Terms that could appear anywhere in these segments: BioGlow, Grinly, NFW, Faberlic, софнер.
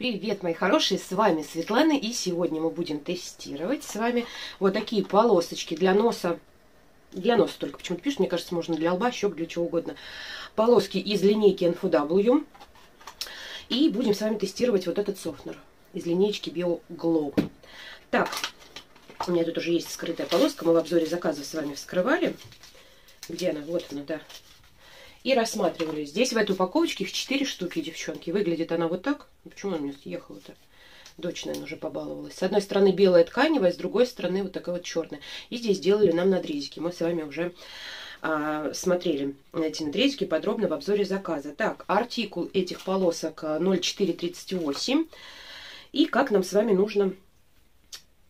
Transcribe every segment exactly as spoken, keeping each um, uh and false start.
Привет, мои хорошие, с вами Светлана, и сегодня мы будем тестировать с вами вот такие полосочки для носа, для носа только почему-то пишут, мне кажется, можно для лба, щек, для чего угодно, полоски из линейки эн эф дабл ю, и будем с вами тестировать вот этот софтнер из линейки BioGlow. Так, у меня тут уже есть скрытая полоска, мы в обзоре заказов с вами вскрывали, где она, вот она, да, и рассматривали. Здесь в этой упаковочке их четыре штуки, девчонки. Выглядит она вот так. Почему она у меня съехала-то? Дочь, наверное, уже побаловалась. С одной стороны белая тканевая, с другой стороны вот такая вот черная. И здесь делали нам надрезики. Мы с вами уже а, смотрели эти надрезики подробно в обзоре заказа. Так, артикул этих полосок ноль четыре тридцать восемь. И как нам с вами нужно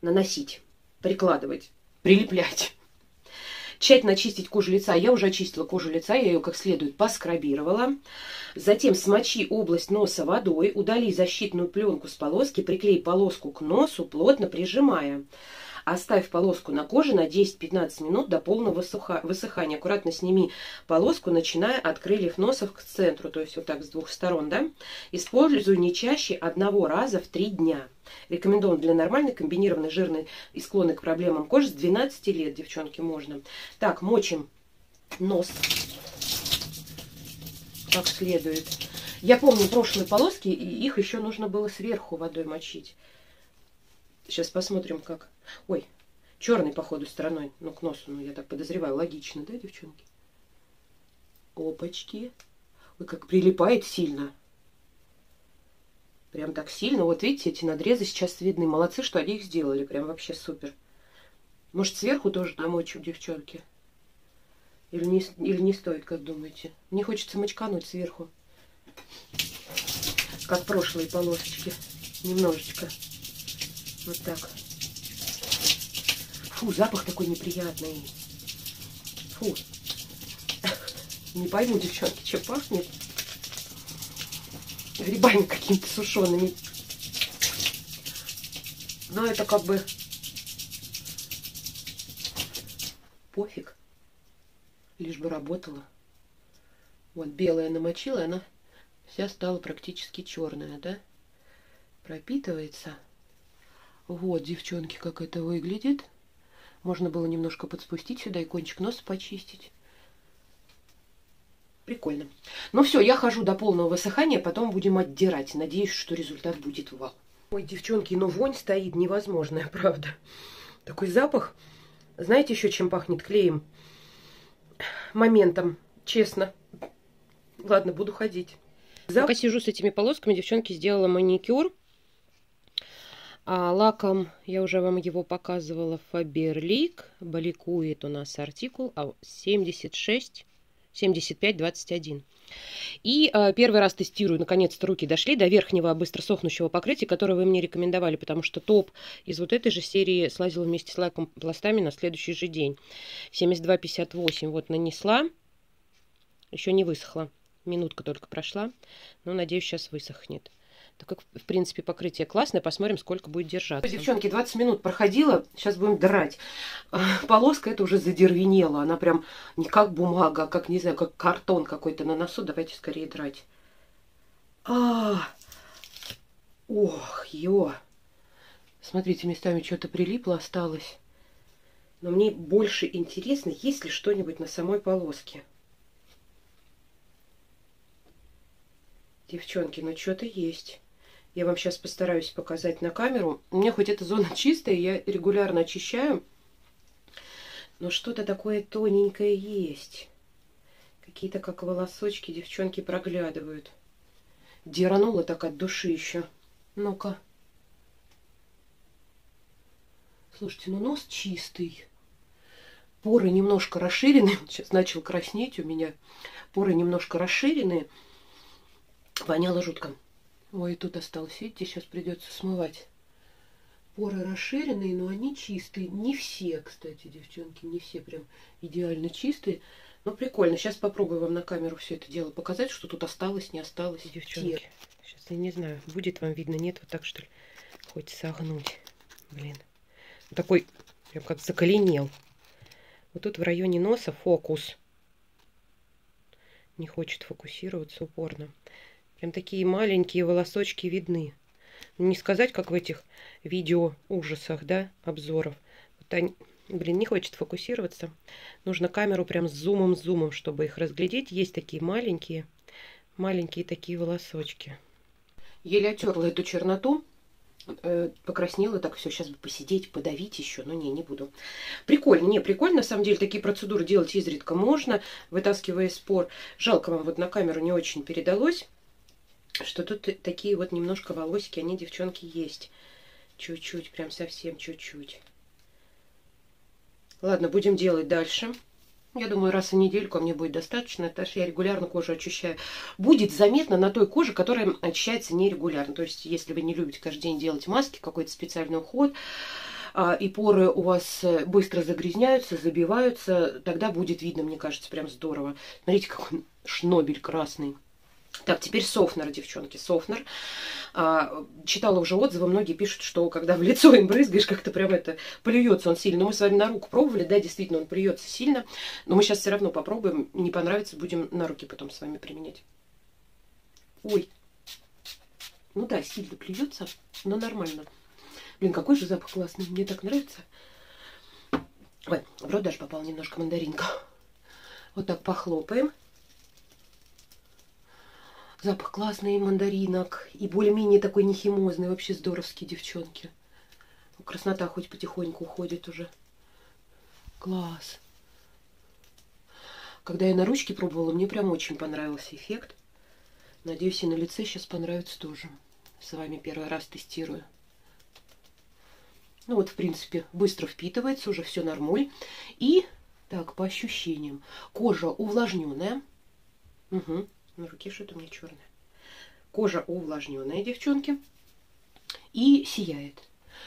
наносить, прикладывать, прилеплять. Тщательно очистить кожу лица. Я уже очистила кожу лица, я ее как следует поскрабировала. Затем смочи область носа водой, удали защитную пленку с полоски, приклей полоску к носу, плотно прижимая. Оставь полоску на коже на десять-пятнадцать минут до полного высыхания. Аккуратно сними полоску, начиная от крыльев носа к центру, то есть вот так с двух сторон, да? Используй не чаще одного раза в три дня. Рекомендован для нормальной комбинированной жирной и склонной к проблемам кожи с двенадцати лет, девчонки, можно. Так, мочим нос как следует. Я помню прошлые полоски, и их еще нужно было сверху водой мочить. Сейчас посмотрим, как... Ой, черный, походу, стороной. Ну, к носу, ну, я так подозреваю. Логично, да, девчонки? Опачки. Ой, как прилипает сильно. Прям так сильно. Вот видите, эти надрезы сейчас видны. Молодцы, что они их сделали. Прям вообще супер. Может, сверху тоже намочу, девчонки? Или не, или не стоит, как думаете? Мне хочется мочкануть сверху. Как прошлые полосочки. Немножечко. Вот так. Фу, запах такой неприятный. Фу. Не пойму, девчонки, чем пахнет. Грибами какими-то сушеными. Но это как бы... Пофиг. Лишь бы работала. Вот белая намочила, она вся стала практически черная, да? Пропитывается. Вот, девчонки, как это выглядит. Можно было немножко подспустить сюда и кончик носа почистить. Прикольно. Ну все, я хожу до полного высыхания, потом будем отдирать. Надеюсь, что результат будет вау. Ой, девчонки, ну вонь стоит невозможная, правда. Такой запах. Знаете еще, чем пахнет? Клеем. Моментом, честно. Ладно, буду ходить. Зап... Пока сижу с этими полосками, девчонки, сделала маникюр. А лаком, я уже вам его показывала, Faberlic, баликует у нас артикул семьдесят шесть, семьдесят пять, двадцать один. И э, первый раз тестирую, наконец-то руки дошли до верхнего быстро сохнущего покрытия, которое вы мне рекомендовали, потому что топ из вот этой же серии слазил вместе с лаком пластами на следующий же день. семьдесят два пятьдесят восемь вот нанесла, еще не высохла, минутка только прошла, но надеюсь сейчас высохнет. Так как, в принципе, покрытие классное, посмотрим, сколько будет держаться. Девчонки, двадцать минут проходило, сейчас будем драть. Полоска это уже задервенела, она прям не как бумага, как, не знаю, как картон какой-то на носу. Давайте скорее драть. А-а-а. Ох, ё. Смотрите, местами что-то прилипло, осталось. Но мне больше интересно, есть ли что-нибудь на самой полоске. Девчонки, ну что-то есть. Я вам сейчас постараюсь показать на камеру. У меня хоть эта зона чистая, я регулярно очищаю. Но что-то такое тоненькое есть. Какие-то как волосочки, девчонки, проглядывают. Деранула так от души еще. Ну-ка. Слушайте, ну нос чистый. Поры немножко расширены. Сейчас начал краснеть у меня. Поры немножко расширены. Воняло жутко. Ой, тут осталось. Видите, сейчас придется смывать. Поры расширенные, но они чистые. Не все, кстати, девчонки, не все прям идеально чистые. Но прикольно. Сейчас попробую вам на камеру все это дело показать, что тут осталось, не осталось. Девчонки, Тер. Сейчас я не знаю, будет вам видно, нет, вот так что ли? Хоть согнуть. Блин. Такой прям как закаленел. Вот тут в районе носа фокус. Не хочет фокусироваться упорно. Прям такие маленькие волосочки видны. Не сказать, как в этих видео ужасах, да, обзоров. Вот они, блин, не хочет фокусироваться. Нужно камеру прям с зумом-зумом, чтобы их разглядеть. Есть такие маленькие, маленькие такие волосочки. Еле оттерла эту черноту. Покраснела, так все, сейчас бы посидеть, подавить еще, но не, не буду. Прикольно, не, прикольно, на самом деле, такие процедуры делать изредка можно, вытаскивая спор. Жалко вам вот на камеру не очень передалось, что тут такие вот немножко волосики, они, девчонки, есть. Чуть-чуть, прям совсем чуть-чуть. Ладно, будем делать дальше. Я думаю, раз в недельку мне будет достаточно, потому что я регулярно кожу очищаю. Будет заметно на той коже, которая очищается нерегулярно. То есть, если вы не любите каждый день делать маски, какой-то специальный уход, и поры у вас быстро загрязняются, забиваются, тогда будет видно, мне кажется, прям здорово. Смотрите, какой шнобель красный. Так, теперь софтнер, девчонки, софтнер. А, читала уже отзывы, многие пишут, что когда в лицо им брызгаешь, как-то прям это, плюется он сильно. Но мы с вами на руку пробовали, да, действительно, он плюется сильно. Но мы сейчас все равно попробуем, не понравится, будем на руки потом с вами применять. Ой, ну да, сильно плюется, но нормально. Блин, какой же запах классный, мне так нравится. Ой, в рот даже попал немножко мандаринка. Вот так похлопаем. Запах классный, мандаринок. И более-менее такой нехимозный. Вообще здоровские, девчонки. Краснота хоть потихоньку уходит уже. Класс. Когда я на ручке пробовала, мне прям очень понравился эффект. Надеюсь, и на лице сейчас понравится тоже. С вами первый раз тестирую. Ну вот, в принципе, быстро впитывается. Уже все нормуль. И, так, по ощущениям. Кожа увлажненная. Угу. На руке что-то у меня черное. Кожа увлажненная, девчонки. И сияет.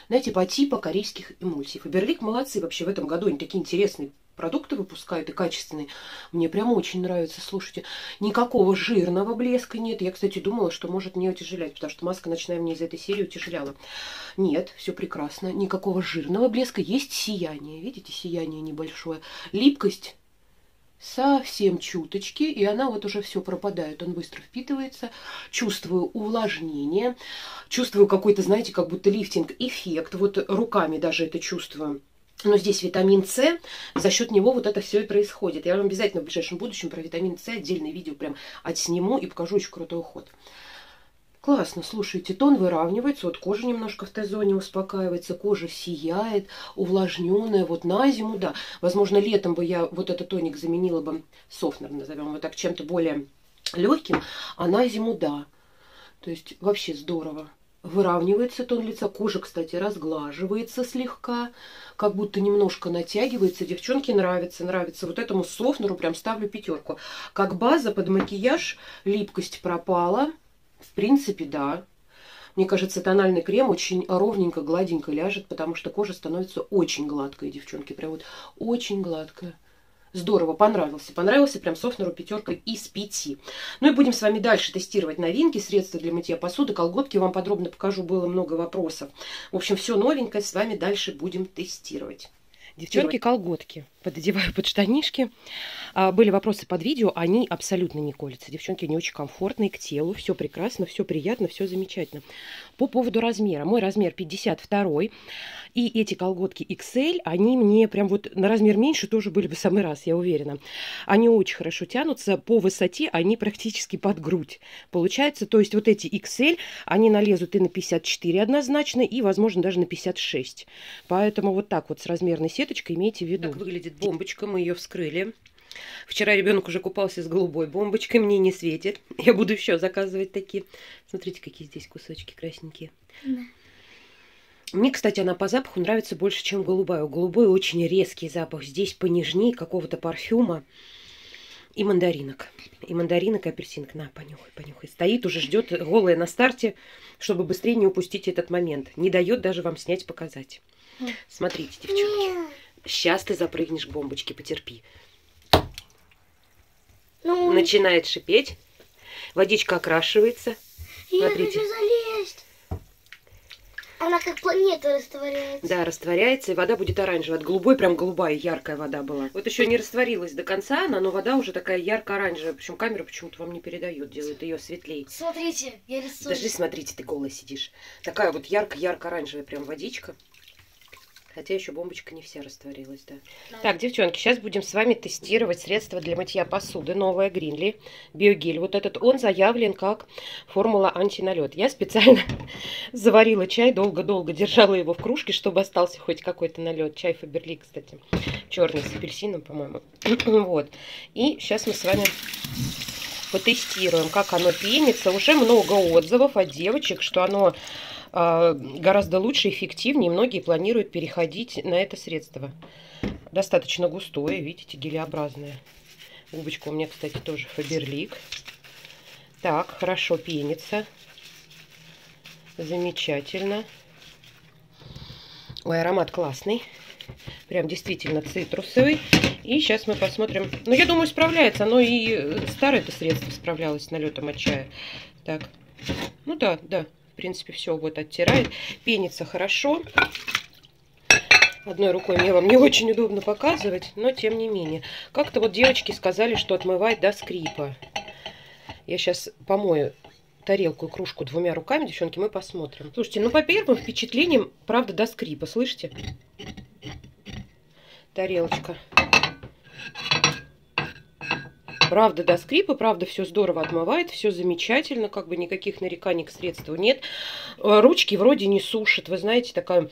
Знаете, по типу корейских эмульсий. Фаберлик молодцы вообще в этом году. Они такие интересные продукты выпускают и качественные. Мне прям очень нравится. Слушайте, никакого жирного блеска нет. Я, кстати, думала, что может не утяжелять, потому что маска ночная мне из этой серии утяжеляла. Нет, все прекрасно. Никакого жирного блеска. Есть сияние. Видите, сияние небольшое. Липкость совсем чуточки, и она вот уже все пропадает, он быстро впитывается, чувствую увлажнение, чувствую какой-то, знаете, как будто лифтинг-эффект, вот руками даже это чувствую. Но здесь витамин С, за счет него вот это все и происходит. Я вам обязательно в ближайшем будущем про витамин С отдельное видео прям отсниму и покажу очень крутой уход. Классно, слушайте, тон выравнивается, вот кожа немножко в Т-зоне успокаивается, кожа сияет, увлажненная, вот на зиму, да. Возможно, летом бы я вот этот тоник заменила бы, софтнер назовем его так, чем-то более легким, а на зиму, да. То есть вообще здорово. Выравнивается тон лица, кожа, кстати, разглаживается слегка, как будто немножко натягивается. Девчонке нравится, нравится. Вот этому софтнеру прям ставлю пятерку. Как база под макияж, липкость пропала. В принципе, да. Мне кажется, тональный крем очень ровненько, гладенько ляжет, потому что кожа становится очень гладкой, девчонки. Прям вот очень гладкая. Здорово, понравился. Понравился прям софтнеру пятерка из пяти. Ну и будем с вами дальше тестировать новинки, средства для мытья посуды, колготки. Вам подробно покажу, было много вопросов. В общем, все новенькое с вами дальше будем тестировать. Девчонки, колготки пододеваю под штанишки. А, были вопросы под видео, они абсолютно не колятся. Девчонки, они очень комфортные к телу, все прекрасно, все приятно, все замечательно. По поводу размера. Мой размер пятьдесят два, и эти колготки икс эль, они мне прям вот на размер меньше тоже были бы в самый раз, я уверена. Они очень хорошо тянутся, по высоте они практически под грудь получается. То есть вот эти икс эль, они налезут и на пятьдесят четыре однозначно, и, возможно, даже на пятьдесят шесть. Поэтому вот так вот с размерной сетью. Имейте в виду. Так выглядит бомбочка, мы ее вскрыли. Вчера ребенок уже купался с голубой бомбочкой, мне не светит. Я буду еще заказывать такие. Смотрите, какие здесь кусочки красненькие. Да. Мне, кстати, она по запаху нравится больше, чем голубая. У голубой очень резкий запах. Здесь понежнее какого-то парфюма и мандаринок. И мандаринок, и апельсинок. На, понюхай, понюхай. Стоит, уже ждет голая на старте, чтобы быстрее не упустить этот момент. Не дает даже вам снять, показать. Смотрите, девчонки. Сейчас ты запрыгнешь к бомбочке, потерпи. Ну, начинает шипеть. Водичка окрашивается. Я смотрите. Хочу залезть. Она как планета растворяется. Да, растворяется, и вода будет оранжевая. От голубой прям голубая, яркая вода была. Вот еще не растворилась до конца она, но вода уже такая ярко-оранжевая. Причем камера почему-то вам не передает, делает ее светлее. Смотрите, я рисую. Даже смотрите, ты голая сидишь. Такая вот ярко-ярко-оранжевая прям водичка. Хотя еще бомбочка не вся растворилась, да. да. Так, девчонки, сейчас будем с вами тестировать средство для мытья посуды. Новое Гринли, биогель. Вот этот он заявлен как формула антиналет. Я специально заварила чай, долго-долго держала его в кружке, чтобы остался хоть какой-то налет. Чай Фаберлик, кстати, черный с апельсином, по-моему. Вот. И сейчас мы с вами потестируем, как оно пенится. Уже много отзывов от девочек, что оно гораздо лучше, эффективнее. Многие планируют переходить на это средство. Достаточно густое, видите, гелеобразное. Губочка у меня, кстати, тоже Фаберлик. Так, хорошо пенится. Замечательно. Ой, аромат классный. Прям действительно цитрусовый. И сейчас мы посмотрим. Ну, я думаю, справляется. Оно и старое это средство справлялось с налетом от чая. Так, ну да, да. В принципе, все вот оттирает. Пенится хорошо. Одной рукой мне вам не очень удобно показывать, но тем не менее. Как-то вот девочки сказали, что отмывать до скрипа. Я сейчас помою тарелку и кружку двумя руками, девчонки, мы посмотрим. Слушайте, ну по первым впечатлениям, правда, до скрипа, слышите? Тарелочка. Правда, до скрипа, правда, все здорово отмывает, все замечательно, как бы никаких нареканий к средству нет. Ручки вроде не сушат, вы знаете, такая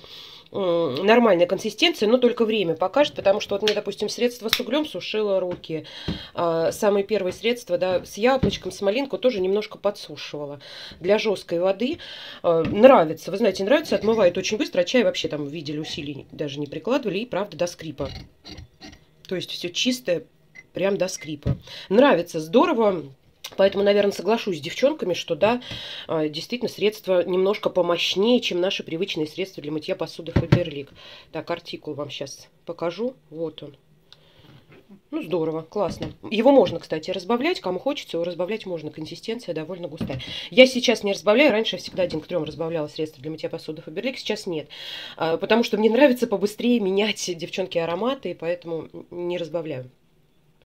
нормальная консистенция, но только время покажет, потому что вот мне, допустим, средство с углем сушило руки. А самые первые средства, да, с яблочком, с малинку тоже немножко подсушивала. Для жесткой воды а, нравится, вы знаете, нравится, отмывает очень быстро, а чай вообще там видели, усилий даже не прикладывали, и правда до скрипа. То есть все чистое. Прям до скрипа. Нравится, здорово. Поэтому, наверное, соглашусь с девчонками, что да, действительно, средство немножко помощнее, чем наши привычные средства для мытья посуды Фаберлик. Так, артикул вам сейчас покажу. Вот он. Ну, здорово, классно. Его можно, кстати, разбавлять. Кому хочется, его разбавлять можно. Консистенция довольно густая. Я сейчас не разбавляю. Раньше я всегда один к трем разбавляла средства для мытья посуды Фаберлик. Сейчас нет. Потому что мне нравится побыстрее менять, девчонки, ароматы, и поэтому не разбавляю.